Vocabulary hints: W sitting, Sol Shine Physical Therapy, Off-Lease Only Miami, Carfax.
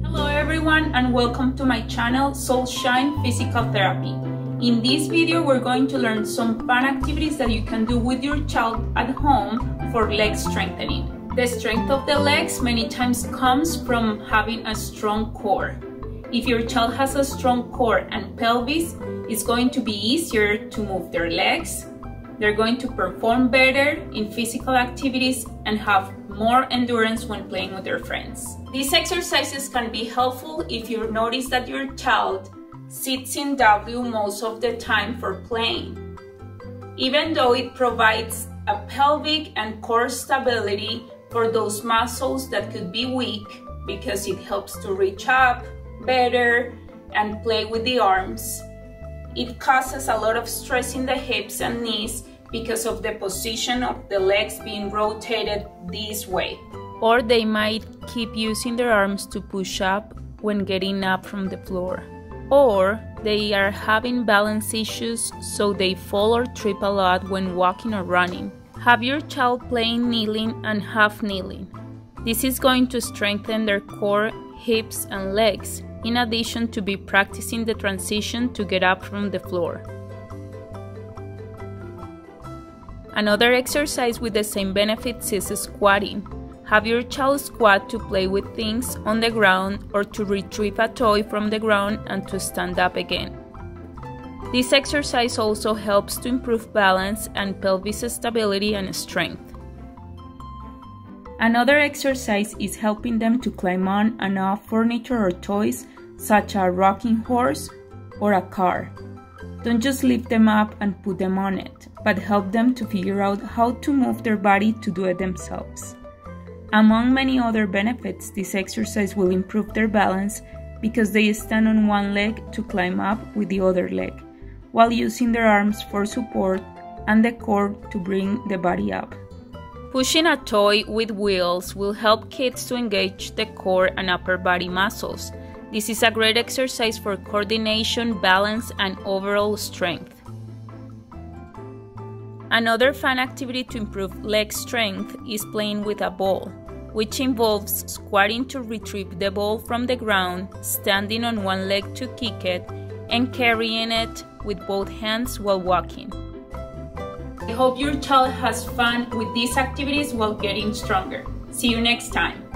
Hello everyone, and welcome to my channel Sol Shine Physical Therapy. In this video we're going to learn some fun activities that you can do with your child at home for leg strengthening. The strength of the legs many times comes from having a strong core. If your child has a strong core and pelvis, it's going to be easier to move their legs. They're going to perform better in physical activities and have more endurance when playing with their friends. These exercises can be helpful if you notice that your child sits in W most of the time for playing. Even though it provides a pelvic and core stability for those muscles that could be weak, because it helps to reach up better and play with the arms, it causes a lot of stress in the hips and knees because of the position of the legs being rotated this way. Or they might keep using their arms to push up when getting up from the floor. Or they are having balance issues, so they fall or trip a lot when walking or running. Have your child playing kneeling and half kneeling. This is going to strengthen their core, hips, and legs, in addition to be practicing the transition to get up from the floor. Another exercise with the same benefits is squatting. Have your child squat to play with things on the ground or to retrieve a toy from the ground and to stand up again. This exercise also helps to improve balance and pelvis stability and strength. Another exercise is helping them to climb on and off furniture or toys, such as a rocking horse or a car. Don't just lift them up and put them on it, but help them to figure out how to move their body to do it themselves. Among many other benefits, this exercise will improve their balance because they stand on one leg to climb up with the other leg, while using their arms for support and the core to bring the body up. Pushing a toy with wheels will help kids to engage the core and upper body muscles. This is a great exercise for coordination, balance, and overall strength. Another fun activity to improve leg strength is playing with a ball, which involves squatting to retrieve the ball from the ground, standing on one leg to kick it, and carrying it with both hands while walking. I hope your child has fun with these activities while getting stronger. See you next time!